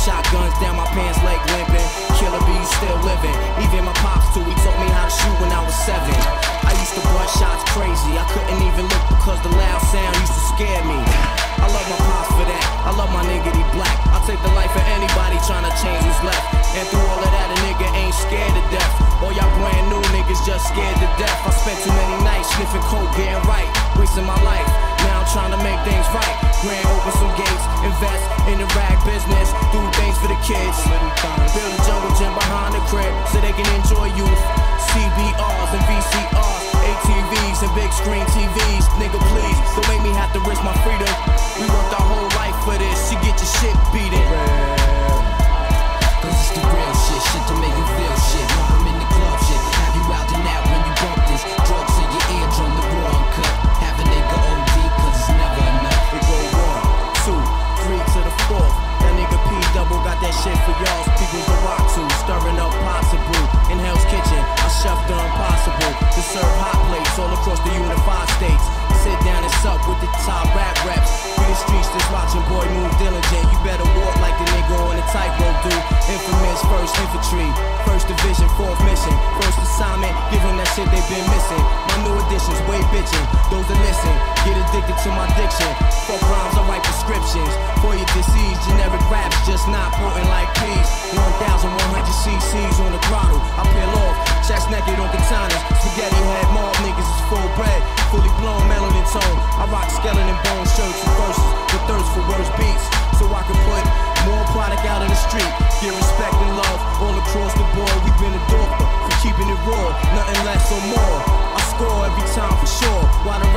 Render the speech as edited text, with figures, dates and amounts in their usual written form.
Shotguns down my pants, leg limping. Killer bees still living. Even my pops too, he taught me how to shoot when I was 7. I used to bust shots crazy. I couldn't even look because the loud sound used to scare me. I love my pops for that. I love my nigga, he black. I'll take the life of anybody trying to change who's left. And through all of that, a nigga ain't scared to death. All y'all brand new niggas just scared to death. I spent too many nights sniffing coke, getting right, wasting my life. Now I'm trying to make things right. Grand open some gates, invest in the rag business, do things for the kids. Build a jungle gym behind the crib so they can enjoy youth. CBRs and VCRs, ATVs and big screen TVs. Nigga, please, don't make me have to risk my freedom. We worked our whole life for this. You get your shit beaten. Cause it's the real shit, shit to make you feel shit. Lump them in the club shit, have you out and out when you bump this. Drugs in your eardrum, the raw uncut. Have a nigga OD cause it's never enough. It go 1, 2, 3 to the 4th. That nigga P double got that shit for y'all. People to rock to, stirring up pots of brew. In Hell's Kitchen, I chef the impossible. To serve hot plates all across the unified states. Sit down and sup with the top rap reps. We the streets that's watching boy move diligent. You better walk like the nigga on the tightrope dude. Infamous 1st Infantry, 1st Division, 4th Mission. 1st assignment, give them that shit they been missing. My new additions, way bitching. Those that listen, get addicted to my diction. Fuck rhymes, I write prescriptions. For your disease, generic raps just not potent like peas. 1,100 cc's on the throttle. I peel off, chest naked on katanas. Spaghetti head mob niggas is full bread. Fully blown melon tone. I rock skeleton bone shirts and verses with thirst for worse beats, so I can put more product out in the street. Get respect and love all across the board. We've been adored for keeping it raw, nothing less or more. I score every time for sure. Why the